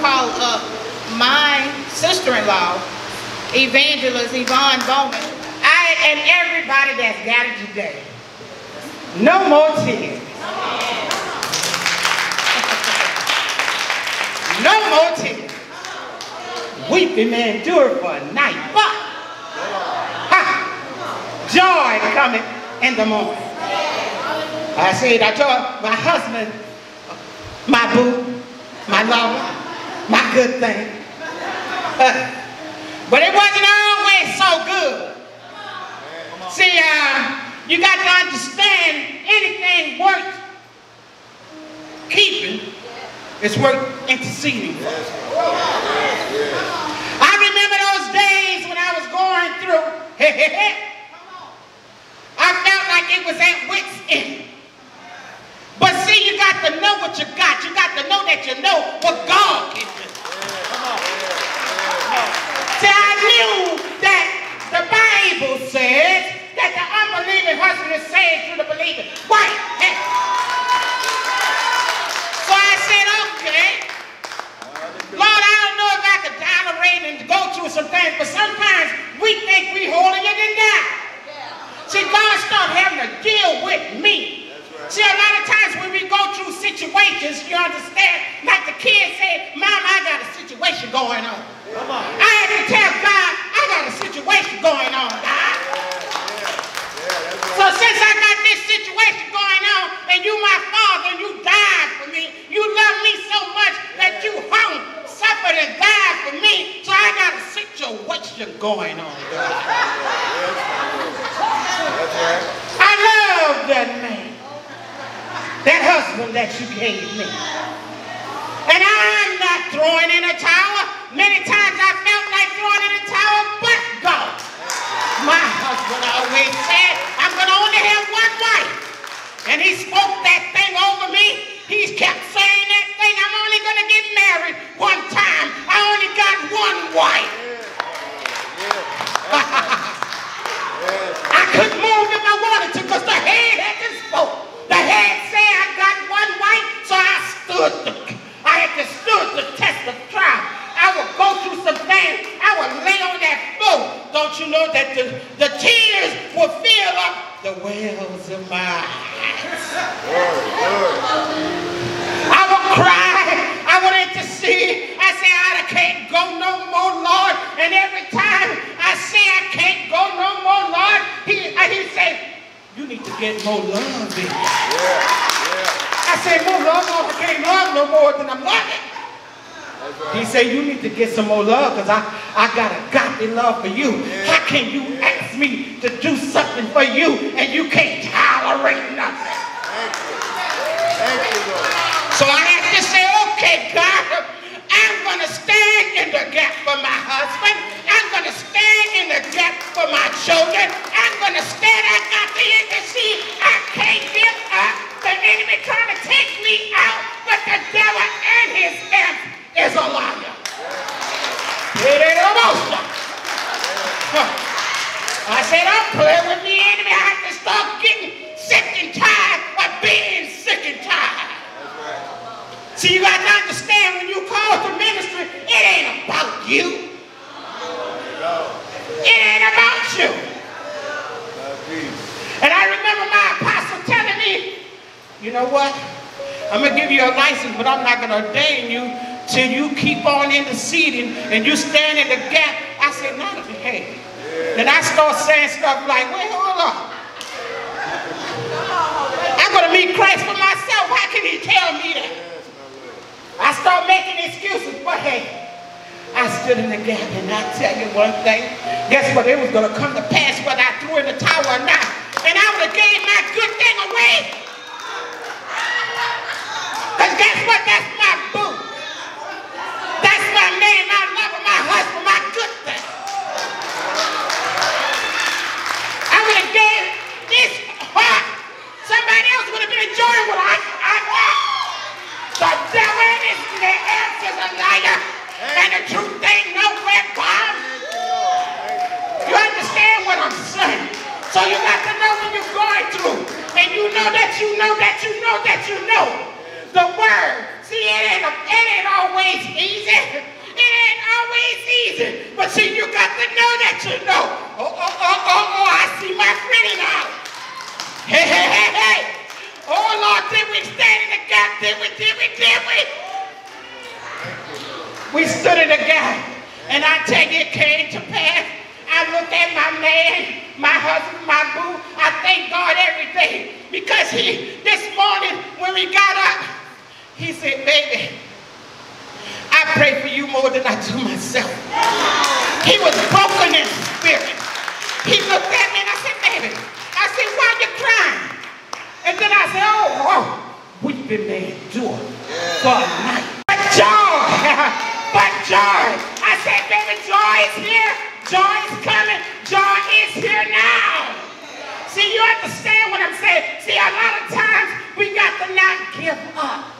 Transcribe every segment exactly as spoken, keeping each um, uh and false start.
call up my sister-in-law, Evangelist Yvonne Bowman. I and everybody that's got it today. No more tears. No more tears. Weeping may endure for a night, but ha, joy cometh in the morning. I said, I told my husband, my boo, my lover, my good thing. But it wasn't always so good. See, uh, you got to understand anything worth keeping is worth interceding for. I remember those days when I was going through, I felt like it was at wit's end. But see, you got to know what you got. You got to know that you know what God can do. See, I knew that the Bible says that the unbelieving husband is saved through the believing wife. So I said, okay, Lord, I don't know if I can tolerate and go through some things, but sometimes we think we holding it in that. See, God started having to deal with me. See, a lot of times when we go through situations, you understand, like the kid said, Mom, I got a situation going on. Come on. I had to tell God, I got a situation going on, God. Yeah, yeah, right. So since I got this situation going on, and you my father, and you died for me, you love me so much that you hung, suffered, and died for me, so I got a situation going on, God. That's right. I love that man. That husband that you gave me. And I'm not throwing in a towel. Many times I felt like throwing in a towel, but God. My husband always said, I'm going to only have one wife. And he spoke that thing over me. He kept saying that thing. I'm only going to get married one time. I only got one wife. Yeah. Yeah. Yeah. I couldn't move if I wanted to because the head had to spoke. The head said I got one wife, so I stood the, I had to stood the test of trial. I would go through some things. I would lay on that floor. Don't you know that the, the tears will fill up the wells of my eyes? I would cry. I would intercede. I say I can't go no more, Lord. And every time I say I can't go no more, Lord, he, he said, you need to get more love, baby. Yeah, yeah. I said, more love, I can't love no more than I'm loving. Right. He said, you need to get some more love because I, I got a godly love for you. Yeah. How can you yeah. ask me to do something for you and you can't tolerate nothing? Thank you. Thank you, Lord. So I had to say, okay, God, I'm going to stand in the gap for my husband. I'm going to stand in the gap for my children. I'm going to stand. I got the energy. I can't give up. The enemy trying to take me out, but the devil and his imp is a liar. It ain't a monster. I said, I'm playing with the enemy. I have to start getting sick and tired of being sick and tired. See, you got to understand when you call to ministry, it ain't about you. It ain't about you. And I remember my apostle telling me, you know what? I'm going to give you a license, but I'm not going to ordain you till you keep on interceding and you stand in the gap. I said, not if you hate. Then I start saying stuff like, wait, hold on. I'm going to meet Christ for myself. How can he tell me that? I start making excuses, but hey, I stood in the gap, and I tell you one thing. Guess what? It was going to come to pass whether I threw in the towel or not. And I would have gave my good thing away. Because guess what? That's my boo. That's my man, my lover, my husband, my good thing. I would have gave this heart. Somebody else would have been enjoying what I got. The devil and his ass is a liar, and the truth ain't nowhere bound. You understand what I'm saying? So you got to know what you're going through, and you know that you know that you know that you know the word. See, it ain't, it ain't always easy. did we stand in the gap? Did we, did we, did we? We stood in the gap. And I tell you, it came to pass. I looked at my man, my husband, my boo. I thank God every day because he, this morning when we got up, he said, baby, I pray for you more than I do myself. He was broken in spirit. He looked at me and I said, baby, I said, why are you crying? And then I said, oh, oh weeping may endure for a night. But joy, but joy. I said, baby, joy is here. Joy is coming. Joy is here now. See, you understand what I'm saying? See, a lot of times we got to not give up.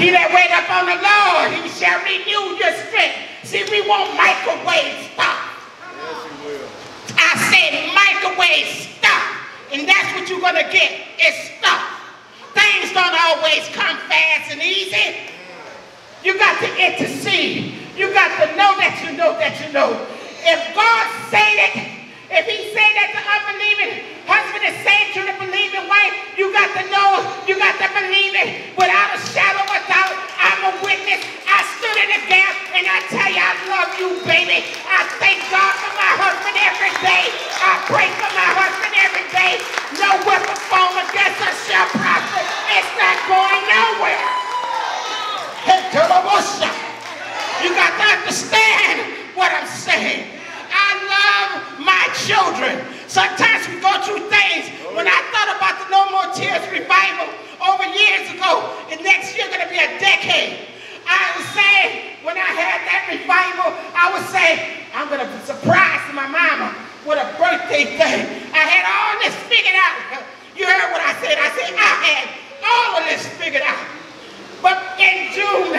He that wait up on the Lord, he shall renew your strength. See, we want microwave stuff. Yes, he will. I said microwave stuff. And that's what you're going to get is stuff. Things don't always come fast and easy. You got to intercede. You got to know that you know that you know. If God said it, if he said that to unbelieving husband is saying to the believing wife, you got to know, you got to believe it without a shadow of a doubt. I'm a witness. I stood in the gap and I tell you, I love you, baby. I thank God for my husband every day. I pray for my husband every day. No weapon formed against us shall prosper. It's not going nowhere. You got to understand what I'm saying. I love my children. Sometimes we go through things. When I thought about the No More Tears revival over years ago, and next year going to be a decade, I was saying when I had that revival, I was saying I'm going to surprise my mama with a birthday thing. I had all this figured out. You heard what I said. I said I had all of this figured out. But in June,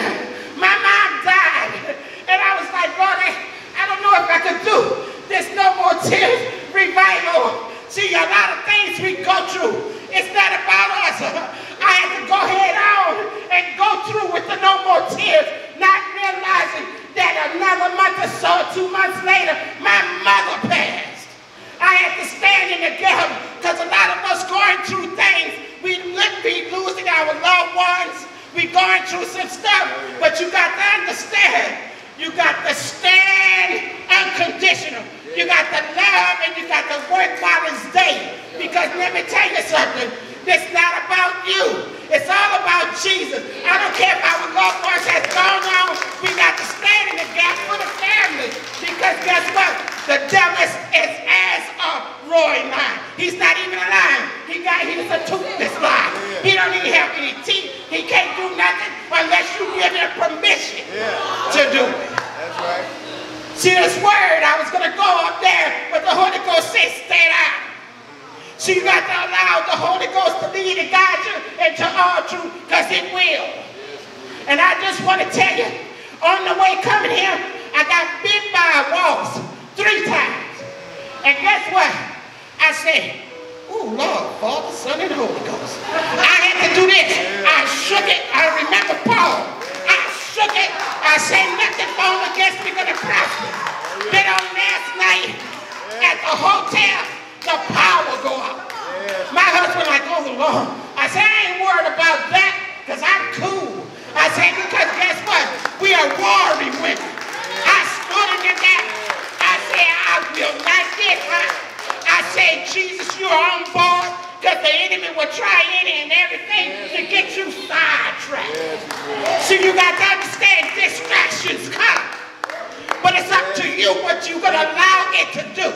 my mom died, and I was like, Lord, I, I don't know if I could do this No More Tears revival. See, a lot of things we go through. It's not about us. I had to go head on and go through with the No More Tears, not realizing that another month or so, two months later, my mother passed. I had to stand in the gap because a lot of us going through things. We would be losing our loved ones. We're going through some stuff, but you got to understand. You got to stand unconditional. You got to love and you got to work while it's day. Because let me tell you something. It's not about you. It's all about Jesus. I don't care if our loved ones has gone on. We got to stand in the gap for the family. Because guess what? The devil is as a roaring lion. He's not even a lion. He got he's a toothless lion. He don't even have any teeth. He can't do nothing unless you give him permission yeah. to do it. That's right. See, this word, I was going to go up there, but the Holy Ghost said, stay down. So you got to allow the Holy Ghost to lead and guide you into all truth, because it will. And I just want to tell you, on the way coming here, I got bit by a wasp three times. And guess what? I said, oh, Lord, Father, Son, and Holy Ghost. I had to do this. I shook it. I remember Paul. I shook it. I said, nothing wrong against me going to prosper. Then on last night at the hotel, the power go out. My husband like, oh, Lord. I said, I ain't worried about that because I'm cool. I said, because guess what? We are warring women. I stood in the gap. I said, I will not get hurt. I said, Jesus, you're on board, because the enemy will try any and everything to get you sidetracked. So you got to understand distractions come. But it's up to you what you're going to allow it to do.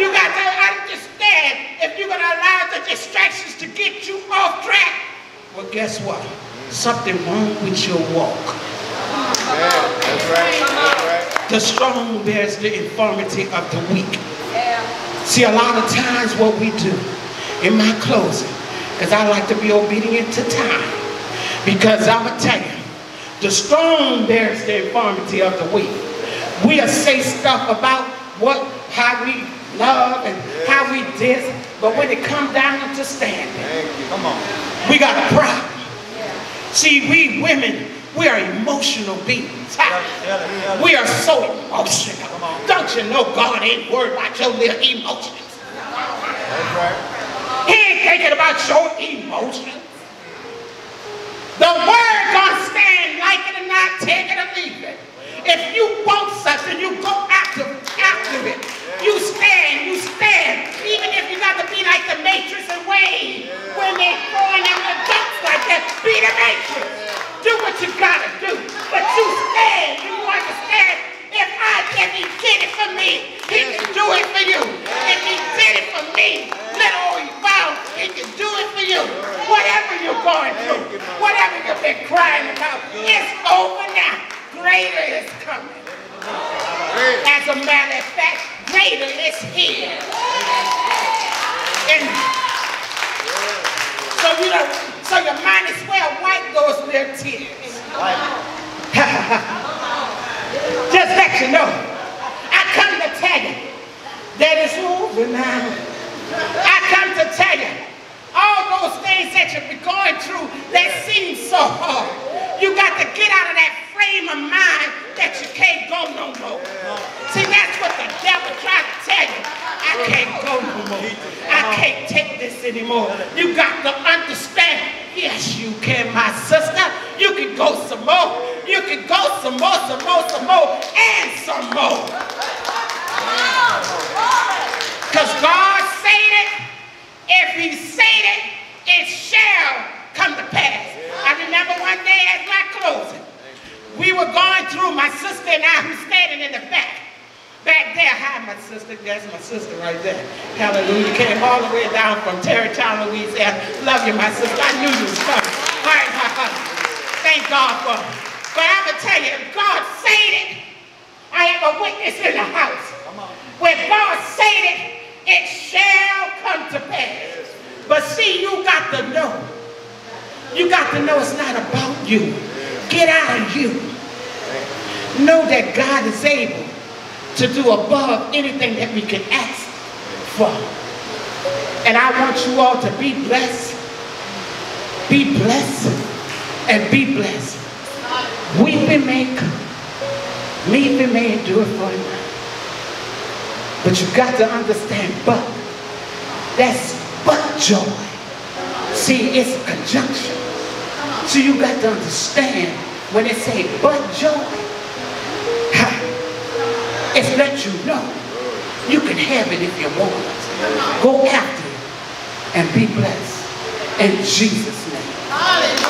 You got to understand if you're going to allow the distractions to get you off track. Well, guess what? Something wrong with your walk. Yeah, that's right. That's right. The strong bears the infirmity of the weak. See, a lot of times what we do in my closing, because I like to be obedient to time, because I'm going to tell you, the strong bears the infirmity of the weak. We'll say stuff about what, how we love and how we this, but when it comes down to standing, come on, we got a problem. See, we women, we are emotional beings. We are so emotional. Don't you know God ain't worried about your little emotions? That's right. He ain't thinking about your emotions. if you want something, you go after, after it. You stand, you stand. Even if you got to be like the Matrix and Wade, when they're throwing out the ducks like that, be the Matrix. Do what you got to do. But you stand, you understand. If I, if he did it for me, he can do it for you. If he did it for me, little old Yvonne, he can do it for you. Whatever you're going through, whatever you've been crying about, it's over now. Greater is coming. As a matter of fact, greater is here. And so you know, so you might as well wipe those little tears. Just let you know, I come to tell you that it's over now. I come to tell you, all those things that you've been going through that seem so hard, you got to get out of that frame of mind that you can't go no more. See, that's what the devil tried to tell you. I can't go no more. I can't take this anymore. You got to understand. Yes, you can, my sister. You can go some more. You can go some more, some more, some more, and some more. Because God said it. If he said it, it shall come to pass. I remember one day as my closing, we were going through, my sister and I, who's standing in the back. Back there, hi, my sister. That's my sister right there. Hallelujah. Came all the way down from Terre Haute, Louisiana. Love you, my sister. I knew you was coming. All right, my husband. Thank God for it. But I'm going to tell you, if God said it, I am a witness in the house. When God said it, it shall come to pass. But see, you got to know. You got to know it's not about you. Get out of you. Know that God is able to do above anything that we can ask for. And I want you all to be blessed, be blessed, and be blessed. Weeping may come, weeping may endure for a night. But you got to understand, but that's but joy. See, it's a conjunction. So you got to understand when it say but joy, it's let you know you can have it if you want it. Go after it and be blessed in Jesus' name.